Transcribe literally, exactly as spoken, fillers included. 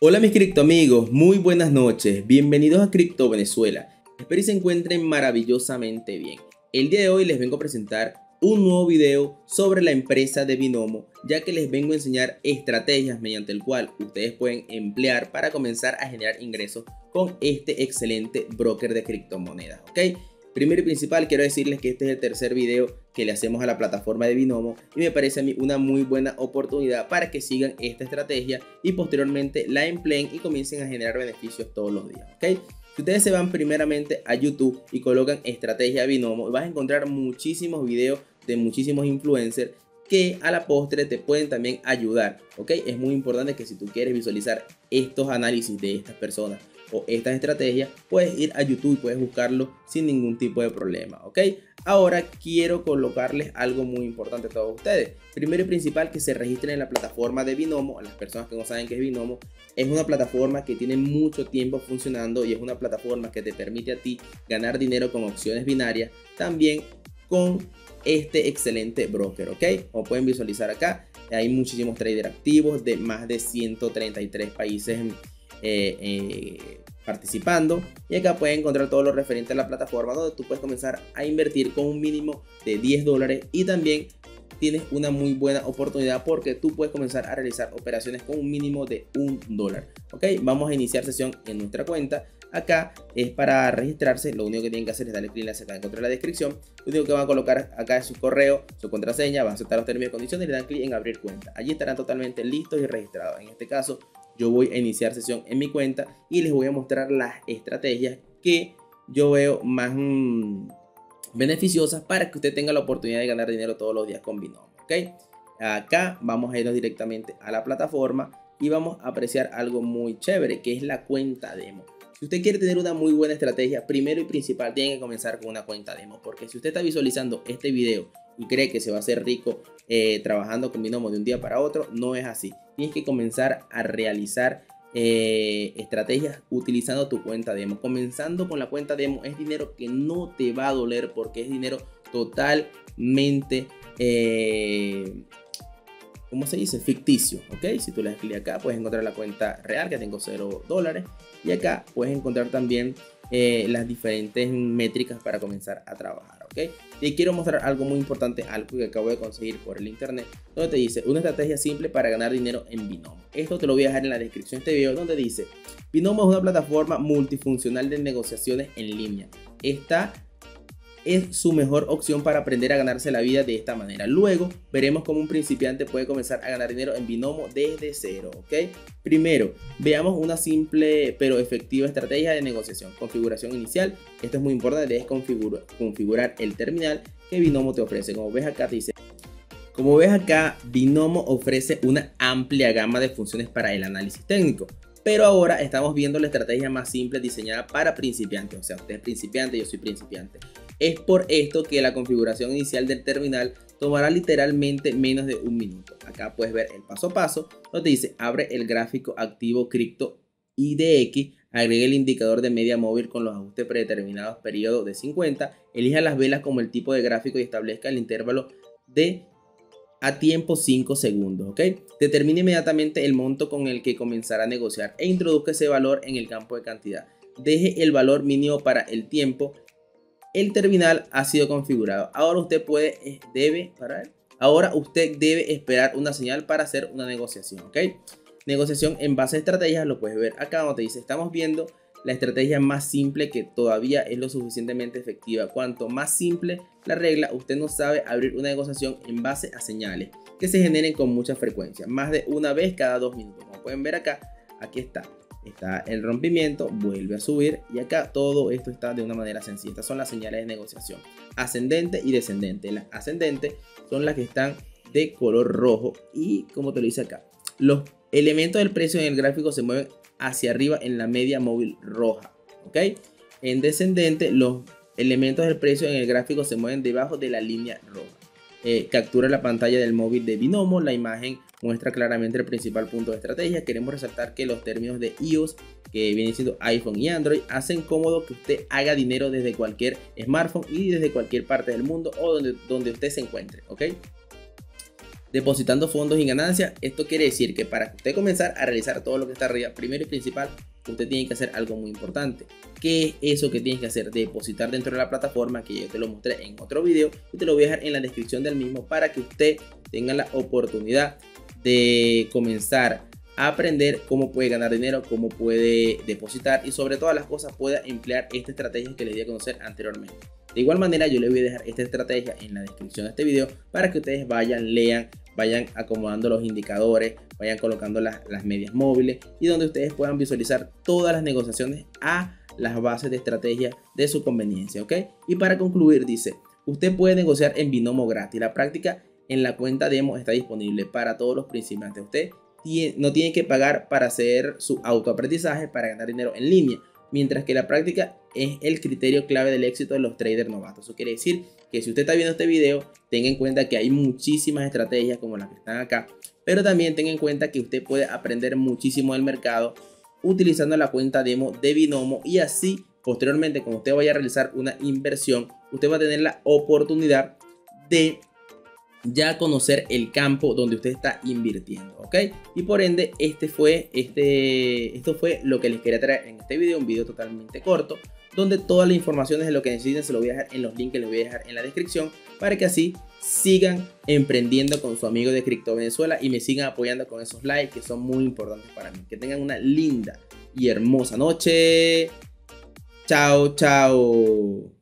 Hola mis cripto amigos, muy buenas noches, bienvenidos a Cripto Venezuela, espero que se encuentren maravillosamente bien. El día de hoy les vengo a presentar un nuevo video sobre la empresa de Binomo, ya que les vengo a enseñar estrategias mediante el cual ustedes pueden emplear para comenzar a generar ingresos con este excelente broker de criptomonedas, ¿ok? Primero y principal, quiero decirles que este es el tercer video que le hacemos a la plataforma de Binomo y me parece a mí una muy buena oportunidad para que sigan esta estrategia y posteriormente la empleen y comiencen a generar beneficios todos los días, ¿ok? Si ustedes se van primeramente a YouTube y colocan estrategia Binomo, vas a encontrar muchísimos videos de muchísimos influencers que a la postre te pueden también ayudar, ¿ok? Es muy importante que si tú quieres visualizar estos análisis de estas personas o estas estrategias, puedes ir a YouTube y puedes buscarlo sin ningún tipo de problema, ¿ok? Ahora quiero colocarles algo muy importante a todos ustedes. Primero y principal, que se registren en la plataforma de Binomo. Las personas que no saben qué es Binomo, es una plataforma que tiene mucho tiempo funcionando y es una plataforma que te permite a ti ganar dinero con opciones binarias, también con este excelente broker, ¿ok? Como pueden visualizar acá, hay muchísimos traders activos de más de ciento treinta y tres países en Eh, eh, participando, y acá puedes encontrar todo lo referente a la plataforma, donde tú puedes comenzar a invertir con un mínimo de diez dólares y también tienes una muy buena oportunidad porque tú puedes comenzar a realizar operaciones con un mínimo de un dólar, ok. Vamos a iniciar sesión en nuestra cuenta. Acá es para registrarse, lo único que tienen que hacer es darle clic en la Z que encontré en la descripción. Lo único que van a colocar acá es su correo, su contraseña, van a aceptar los términos y condiciones y le dan clic en abrir cuenta. Allí estarán totalmente listos y registrados. En este caso yo voy a iniciar sesión en mi cuenta y les voy a mostrar las estrategias que yo veo más mmm, beneficiosas para que usted tenga la oportunidad de ganar dinero todos los días con Binomo, ¿okay? Acá vamos a irnos directamente a la plataforma y vamos a apreciar algo muy chévere, que es la cuenta demo. Si usted quiere tener una muy buena estrategia, primero y principal tiene que comenzar con una cuenta demo, porque si usted está visualizando este video y cree que se va a hacer rico eh, trabajando con Binomo de un día para otro, no es así. Tienes que comenzar a realizar eh, estrategias utilizando tu cuenta demo. Comenzando con la cuenta demo es dinero que no te va a doler, porque es dinero totalmente, eh, ¿cómo se dice? Ficticio, ¿ok? Si tú le das clic acá, puedes encontrar la cuenta real, que tengo cero dólares. Y acá puedes encontrar también eh, las diferentes métricas para comenzar a trabajar, ¿ok? Te quiero mostrar algo muy importante, algo que acabo de conseguir por el internet, donde te dice una estrategia simple para ganar dinero en Binomo. Esto te lo voy a dejar en la descripción de este video, donde dice: Binomo es una plataforma multifuncional de negociaciones en línea. Esta es su mejor opción para aprender a ganarse la vida de esta manera. Luego veremos cómo un principiante puede comenzar a ganar dinero en Binomo desde cero, ¿ok? Primero, veamos una simple pero efectiva estrategia de negociación. Configuración inicial. Esto es muy importante, es configurar, configurar el terminal que Binomo te ofrece. Como ves acá, te dice... Como ves acá, Binomo ofrece una amplia gama de funciones para el análisis técnico. Pero ahora estamos viendo la estrategia más simple diseñada para principiantes. O sea, usted es principiante, yo soy principiante. Es por esto que la configuración inicial del terminal tomará literalmente menos de un minuto. Acá puedes ver el paso a paso, donde dice: abre el gráfico activo cripto I D X, agregue el indicador de media móvil con los ajustes predeterminados, periodo de cincuenta, elija las velas como el tipo de gráfico y establezca el intervalo de a tiempo cinco segundos, ¿ok? Determine inmediatamente el monto con el que comenzará a negociar e introduzca ese valor en el campo de cantidad. Deje el valor mínimo para el tiempo. El terminal ha sido configurado. Ahora usted puede, debe, para él. Ahora usted debe esperar una señal para hacer una negociación, ¿ok? Negociación en base a estrategias, lo puedes ver acá donde te dice: estamos viendo la estrategia más simple que todavía es lo suficientemente efectiva. Cuanto más simple la regla, usted no sabe abrir una negociación en base a señales que se generen con mucha frecuencia, más de una vez cada dos minutos. Como pueden ver acá, aquí está. Está el rompimiento, vuelve a subir y acá todo esto está de una manera sencilla. Estas son las señales de negociación, ascendente y descendente. Las ascendentes son las que están de color rojo y, como te lo dice acá, los elementos del precio en el gráfico se mueven hacia arriba en la media móvil roja, ¿ok? En descendente, los elementos del precio en el gráfico se mueven debajo de la línea roja. Eh, captura la pantalla del móvil de Binomo. La imagen muestra claramente el principal punto de estrategia. Queremos resaltar que los términos de iOS, que vienen siendo iPhone y Android, hacen cómodo que usted haga dinero desde cualquier smartphone y desde cualquier parte del mundo o donde, donde usted se encuentre, ¿ok? depositando fondos y ganancias. Esto quiere decir que para usted comenzar a realizar todo lo que está arriba, primero y principal, usted tiene que hacer algo muy importante. ¿Qué es eso que tienes que hacer? Depositar dentro de la plataforma, que yo te lo mostré en otro video y te lo voy a dejar en la descripción del mismo para que usted tenga la oportunidad de comenzar a aprender cómo puede ganar dinero, cómo puede depositar y sobre todas las cosas pueda emplear esta estrategia que les di a conocer anteriormente. De igual manera, yo les voy a dejar esta estrategia en la descripción de este video para que ustedes vayan, lean, vayan acomodando los indicadores, vayan colocando las, las medias móviles y donde ustedes puedan visualizar todas las negociaciones a las bases de estrategia de su conveniencia, ¿ok? Y para concluir dice, usted puede negociar en Binomo gratis. La práctica en la cuenta demo está disponible para todos los principiantes. Usted tiene, no tiene que pagar para hacer su autoaprendizaje para ganar dinero en línea, mientras que la práctica es el criterio clave del éxito de los traders novatos. Eso quiere decir que si usted está viendo este video, tenga en cuenta que hay muchísimas estrategias como las que están acá, pero también tenga en cuenta que usted puede aprender muchísimo del mercado utilizando la cuenta demo de Binomo, y así posteriormente cuando usted vaya a realizar una inversión, usted va a tener la oportunidad de ya conocer el campo donde usted está invirtiendo, ¿ok? Y por ende este fue este esto fue lo que les quería traer en este video, un video totalmente corto donde todas las informaciones de lo que necesiten se lo voy a dejar en los links que les voy a dejar en la descripción para que así sigan emprendiendo con su amigo de Cripto Venezuela y me sigan apoyando con esos likes que son muy importantes para mí. Que tengan una linda y hermosa noche. Chao, chao.